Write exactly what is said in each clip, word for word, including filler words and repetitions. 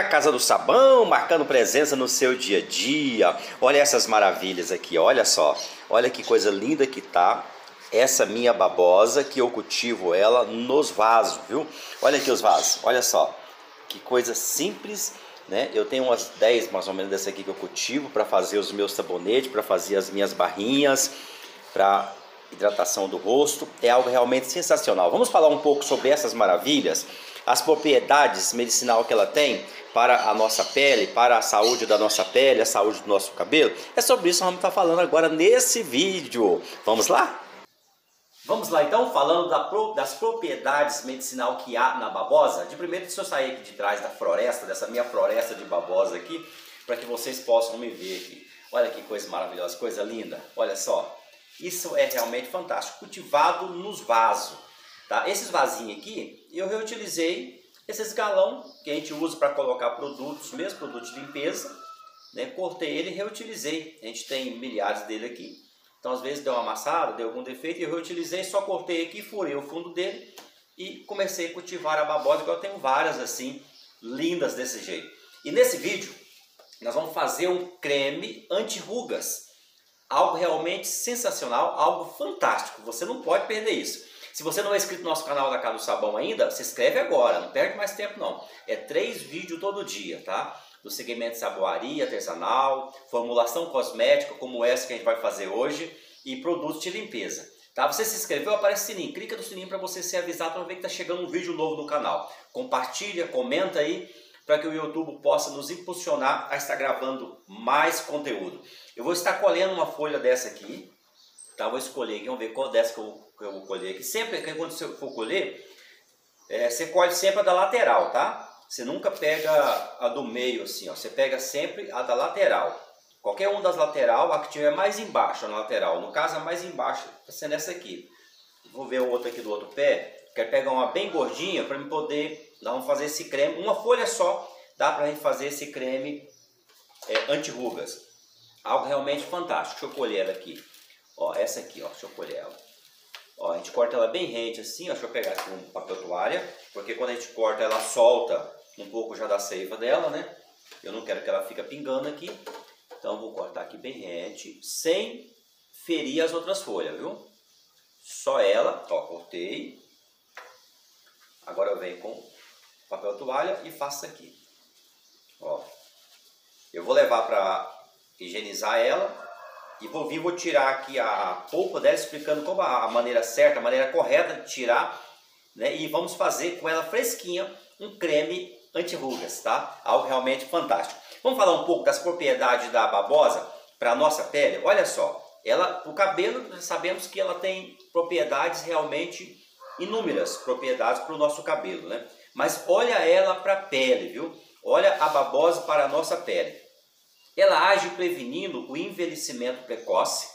A Casa do Sabão, marcando presença no seu dia a dia. Olha essas maravilhas aqui, olha só. Olha que coisa linda que tá essa minha babosa, que eu cultivo ela nos vasos, viu? Olha aqui os vasos, olha só. Que coisa simples, né? Eu tenho umas dez mais ou menos dessa aqui que eu cultivo para fazer os meus sabonetes, para fazer as minhas barrinhas, para hidratação do rosto. É algo realmente sensacional. Vamos falar um pouco sobre essas maravilhas? As propriedades medicinais que ela tem para a nossa pele, para a saúde da nossa pele, a saúde do nosso cabelo. É sobre isso que vamos estar falando agora nesse vídeo. Vamos lá? Vamos lá então, falando da, das propriedades medicinais que há na babosa. De primeiro, se eu sair aqui de trás da floresta, dessa minha floresta de babosa aqui, para que vocês possam me ver aqui. Olha que coisa maravilhosa, coisa linda. Olha só, isso é realmente fantástico. Cultivado nos vasos. Tá? Esses vasinhos aqui, eu reutilizei esses galão que a gente usa para colocar produtos, mesmo produtos de limpeza, né? Cortei ele e reutilizei. A gente tem milhares dele aqui. Então, às vezes deu uma amassada, deu algum defeito, eu reutilizei, só cortei aqui, furei o fundo dele e comecei a cultivar a babosa, que eu tenho várias assim, lindas desse jeito. E nesse vídeo, nós vamos fazer um creme anti-rugas. Algo realmente sensacional, algo fantástico. Você não pode perder isso. Se você não é inscrito no nosso canal da Casa do Sabão ainda, se inscreve agora, não perde mais tempo não. É três vídeos todo dia, tá? Do segmento de saboaria, artesanal, formulação cosmética, como essa que a gente vai fazer hoje, e produtos de limpeza. Tá? Você se inscreveu, aparece o sininho, clica no sininho para você ser avisado toda vez que está chegando um vídeo novo no canal. Compartilha, comenta aí, para que o YouTube possa nos impulsionar a estar gravando mais conteúdo. Eu vou estar colhendo uma folha dessa aqui, tá? Vou escolher aqui, vamos ver qual dessa que eu eu vou colher aqui. Sempre que quando você for colher, é, você colhe sempre a da lateral, tá? Você nunca pega a do meio assim, ó. Você pega sempre a da lateral. Qualquer uma das lateral, a que tiver mais embaixo, na lateral. No caso, a mais embaixo tá sendo essa aqui. Vou ver o outro aqui do outro pé. Quero pegar uma bem gordinha para me poder... Nós vamos fazer esse creme. Uma folha só dá pra gente fazer esse creme é, anti-rugas. Algo realmente fantástico. Deixa eu colher ela aqui. Ó, essa aqui, ó. Deixa eu colher ela. Ó, a gente corta ela bem rente assim, ó, deixa eu pegar aqui um papel toalha, porque quando a gente corta ela solta um pouco já da seiva dela, né? Eu não quero que ela fique pingando aqui, então vou cortar aqui bem rente, sem ferir as outras folhas, viu? Só ela, ó, cortei. Agora eu venho com papel toalha e faço aqui. Ó, eu vou levar para higienizar ela. E vou vir, vou tirar aqui a polpa dela, explicando como a maneira certa, a maneira correta de tirar, né? E vamos fazer com ela fresquinha um creme anti-rugas, tá? Algo realmente fantástico. Vamos falar um pouco das propriedades da babosa para a nossa pele? Olha só, ela, o cabelo, nós sabemos que ela tem propriedades realmente inúmeras, propriedades para o nosso cabelo, né? Mas olha ela para a pele, viu? Olha a babosa para a nossa pele. Ela age prevenindo o envelhecimento precoce.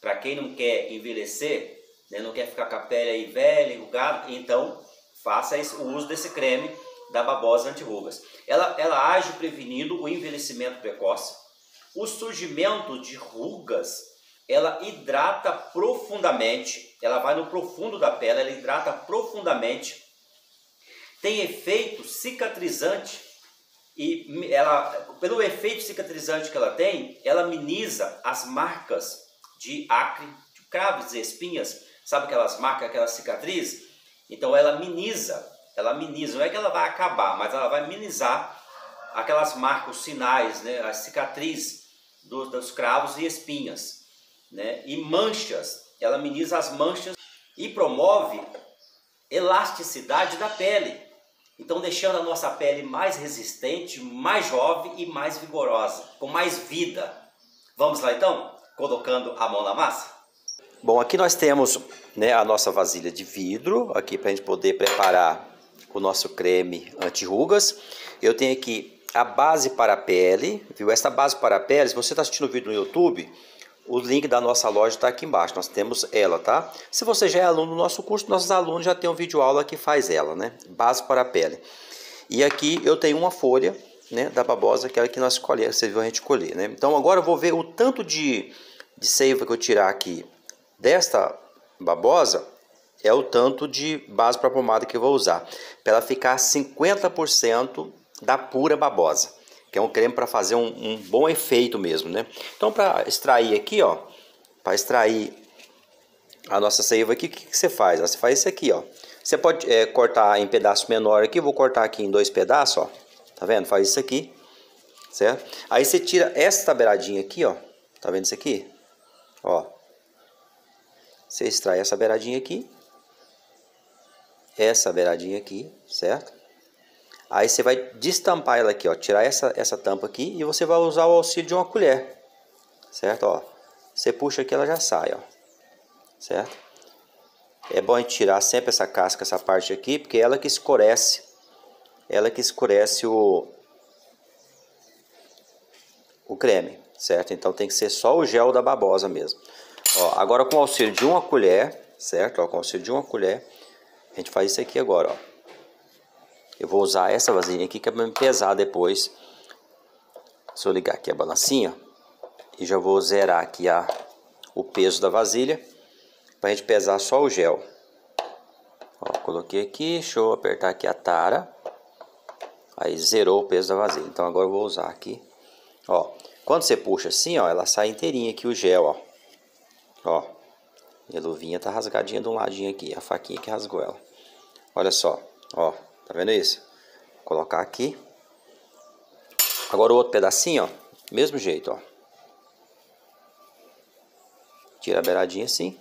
Para quem não quer envelhecer, né, não quer ficar com a pele aí velha, enrugada, então faça esse, o uso desse creme da babosa anti-rugas. Ela, ela age prevenindo o envelhecimento precoce. O surgimento de rugas, ela hidrata profundamente. Ela vai no profundo da pele, ela hidrata profundamente. Tem efeito cicatrizante. E ela, pelo efeito cicatrizante que ela tem, ela ameniza as marcas de acre, de cravos e espinhas. Sabe aquelas marcas, aquelas cicatrizes? Então ela ameniza, ela ameniza. Não é que ela vai acabar, mas ela vai amenizar aquelas marcas, os sinais, né? As cicatrizes dos, dos cravos e espinhas, né? E manchas, ela ameniza as manchas e promove elasticidade da pele. Então, deixando a nossa pele mais resistente, mais jovem e mais vigorosa, com mais vida. Vamos lá então, colocando a mão na massa? Bom, aqui nós temos, né, a nossa vasilha de vidro, aqui para a gente poder preparar o nosso creme anti-rugas. Eu tenho aqui a base para a pele, viu? Essa base para a pele, se você está assistindo o vídeo no YouTube, o link da nossa loja está aqui embaixo, nós temos ela, tá? Se você já é aluno do nosso curso, nossos alunos já tem um vídeo aula que faz ela, né? Base para a pele. E aqui eu tenho uma folha, né, da babosa, aquela que nós colhemos, você viu a gente colher, né? Então agora eu vou ver o tanto de, de seiva que eu tirar aqui desta babosa, é o tanto de base para pomada que eu vou usar, para ela ficar cinquenta por cento da pura babosa, que é um creme para fazer um, um bom efeito mesmo, né? Então, para extrair aqui, ó, para extrair a nossa seiva aqui, o que, que você faz? Você faz isso aqui, ó. Você pode é, cortar em pedaço menor aqui. Vou cortar aqui em dois pedaços, ó. Tá vendo? Faz isso aqui, certo? Aí você tira essa beiradinha aqui, ó. Tá vendo isso aqui? Ó. Você extrai essa beiradinha aqui. Essa beiradinha aqui, certo? Aí você vai destampar ela aqui, ó. Tirar essa, essa tampa aqui e você vai usar o auxílio de uma colher, certo? Ó. Você puxa aqui, ela já sai, ó. Certo? É bom a gente tirar sempre essa casca, essa parte aqui, porque ela que escurece, ela que escurece o, o creme, certo? Então tem que ser só o gel da babosa mesmo. Ó, agora com o auxílio de uma colher, certo? Ó, com o auxílio de uma colher, a gente faz isso aqui agora, ó. Eu vou usar essa vasilha aqui que é pra me pesar depois. Se eu ligar aqui a balancinha e já vou zerar aqui a, o peso da vasilha. Pra gente pesar só o gel. Ó, coloquei aqui, deixa eu apertar aqui a tara. Aí zerou o peso da vasilha. Então agora eu vou usar aqui. Ó, quando você puxa assim, ó, ela sai inteirinha aqui o gel, ó. Ó, minha luvinha tá rasgadinha de um ladinho aqui, a faquinha que rasgou ela. Olha só, ó, tá vendo isso? Vou colocar aqui. Agora o outro pedacinho, ó, mesmo jeito, ó. Tira a beiradinha assim.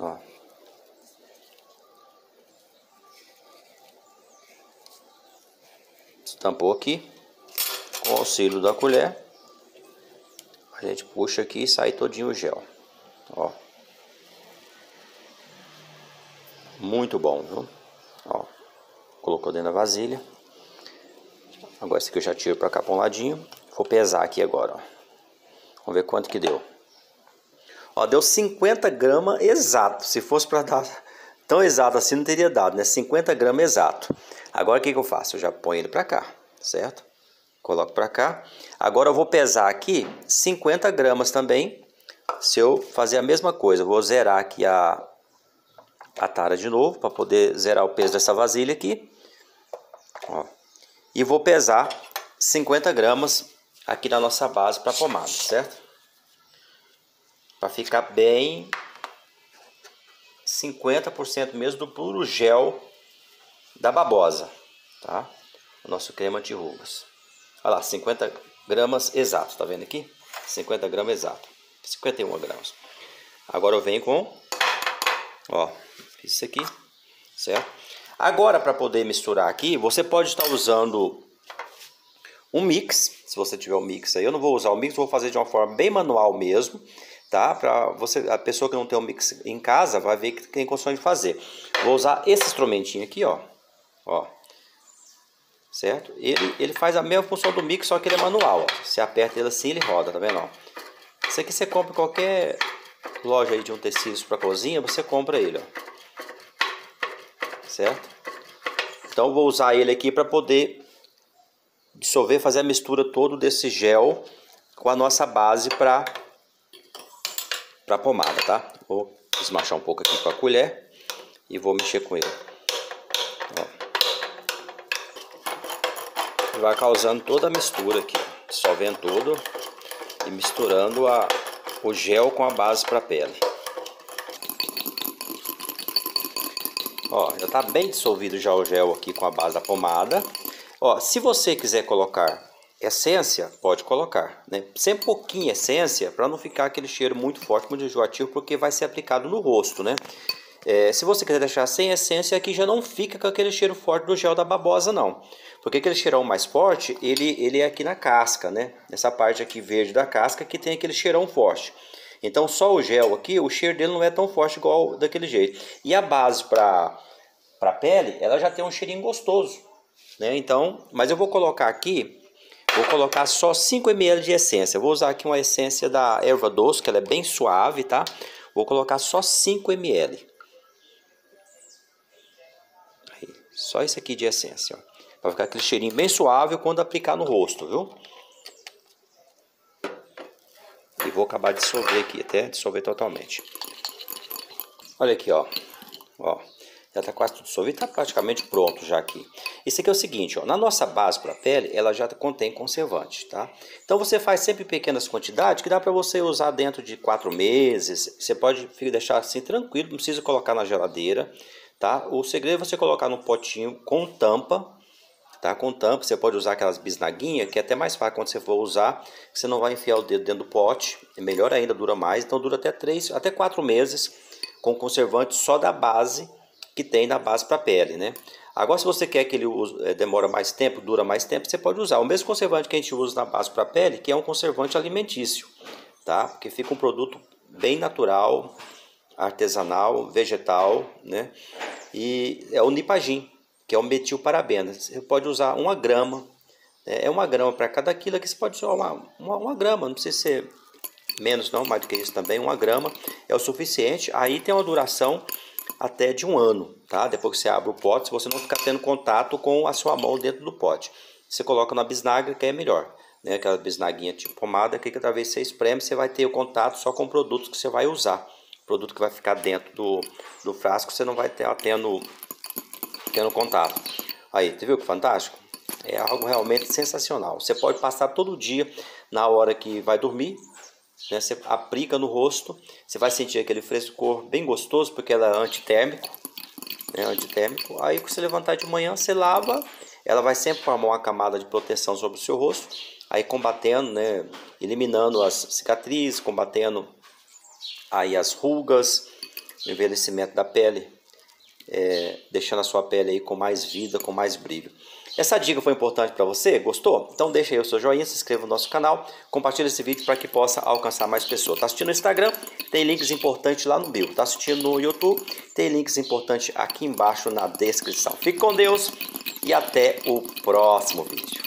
Ó. Tampou aqui com o auxílio da colher. A gente puxa aqui e sai todinho o gel. Ó. Muito bom, viu? Ó. Colocou dentro da vasilha. Agora esse aqui eu já tiro para cá para um ladinho. Vou pesar aqui agora, ó. Vamos ver quanto que deu. Ó, deu cinquenta gramas exato. Se fosse para dar tão exato assim, não teria dado, né? cinquenta gramas exato. Agora o que, que eu faço? Eu já ponho ele para cá, certo? Coloco para cá. Agora eu vou pesar aqui cinquenta gramas também. Se eu fazer a mesma coisa, eu vou zerar aqui a, a tara de novo, para poder zerar o peso dessa vasilha aqui. Ó. E vou pesar cinquenta gramas aqui na nossa base para pomada, certo? Para ficar bem cinquenta por cento mesmo do puro gel da babosa, tá? O nosso creme anti-rugas. Olha lá, cinquenta gramas exato, tá vendo aqui? cinquenta gramas exato, cinquenta e um gramas. Agora eu venho com, ó, isso aqui, certo? Agora para poder misturar aqui, você pode estar usando um mix, se você tiver um mix aí. Eu não vou usar o mix, vou fazer de uma forma bem manual mesmo. Tá? Pra você, a pessoa que não tem um mix em casa vai ver que tem condições de fazer. Vou usar esse instrumentinho aqui, ó. Ó. Certo? Ele, ele faz a mesma função do mix, só que ele é manual, ó. Você aperta ele assim, ele roda, tá vendo? Ó. Isso aqui você compra em qualquer loja aí de um tecido para cozinha, você compra ele, ó. Certo? Então vou usar ele aqui para poder dissolver, fazer a mistura todo desse gel com a nossa base para para pomada, tá? Vou desmanchar um pouco aqui com a colher e vou mexer com ele. Ó. Vai causando toda a mistura aqui, dissolvendo tudo e misturando a, o gel com a base para a pele. Ó, já tá bem dissolvido já o gel aqui com a base da pomada. Ó, se você quiser colocar essência, pode colocar, né? Sempre pouquinha essência, para não ficar aquele cheiro muito forte, muito enjoativo, porque vai ser aplicado no rosto, né? É, se você quiser deixar sem essência, aqui já não fica com aquele cheiro forte do gel da babosa, não. Porque aquele cheirão mais forte, ele, ele é aqui na casca, né? Nessa parte aqui verde da casca, que tem aquele cheirão forte. Então, só o gel aqui, o cheiro dele não é tão forte igual daquele jeito. E a base para para pele, ela já tem um cheirinho gostoso, né? Então, mas eu vou colocar aqui... Vou colocar só cinco mililitros de essência. Vou usar aqui uma essência da erva doce, que ela é bem suave, tá? Vou colocar só cinco mililitros. Aí, só isso aqui de essência, ó. Vai ficar aquele cheirinho bem suave quando aplicar no rosto, viu? E vou acabar de dissolver aqui, até dissolver totalmente. Olha aqui, ó. Ó. Já está quase tudo solvido, está praticamente pronto já aqui. Isso aqui é o seguinte, ó, na nossa base para a pele, ela já contém conservante, tá? Então você faz sempre pequenas quantidades que dá para você usar dentro de quatro meses. Você pode deixar assim tranquilo, não precisa colocar na geladeira, tá? O segredo é você colocar num potinho com tampa, tá? Com tampa, você pode usar aquelas bisnaguinhas, que é até mais fácil quando você for usar, você não vai enfiar o dedo dentro do pote, é melhor ainda, dura mais, então dura até três, até quatro meses com conservante só da base, que tem na base para a pele, né? Agora, se você quer que ele use, é, demora mais tempo, dura mais tempo, você pode usar o mesmo conservante que a gente usa na base para a pele, que é um conservante alimentício, tá? Porque fica um produto bem natural, artesanal, vegetal, né? E é o Nipagin, que é o metilparabeno. Você pode usar uma grama, né? É uma grama para cada quilo, que você pode usar uma, uma, uma grama, não precisa ser menos não, mais do que isso também, uma grama é o suficiente. Aí tem uma duração até de um ano, tá? Depois que você abre o pote, se você não ficar tendo contato com a sua mão dentro do pote, você coloca na bisnaga, que é melhor, né? Aquela bisnaguinha tipo pomada, que cada vez que você espreme, você vai ter o contato só com o produto que você vai usar, o produto que vai ficar dentro do, do frasco, você não vai ter tendo, tendo contato. Aí, você viu que fantástico? É algo realmente sensacional. Você pode passar todo dia na hora que vai dormir, né? Você aplica no rosto, você vai sentir aquele frescor bem gostoso, porque ela é antitérmico, né? Antitérmico. Aí, quando você levantar de manhã, você lava, ela vai sempre formar uma camada de proteção sobre o seu rosto, aí combatendo, né? Eliminando as cicatrizes, combatendo aí as rugas, o envelhecimento da pele, é, deixando a sua pele aí com mais vida, com mais brilho. Essa dica foi importante para você? Gostou? Então deixa aí o seu joinha, se inscreva no nosso canal, compartilha esse vídeo para que possa alcançar mais pessoas. Tá assistindo no Instagram? Tem links importantes lá no bio. Tá assistindo no YouTube? Tem links importantes aqui embaixo na descrição. Fique com Deus e até o próximo vídeo.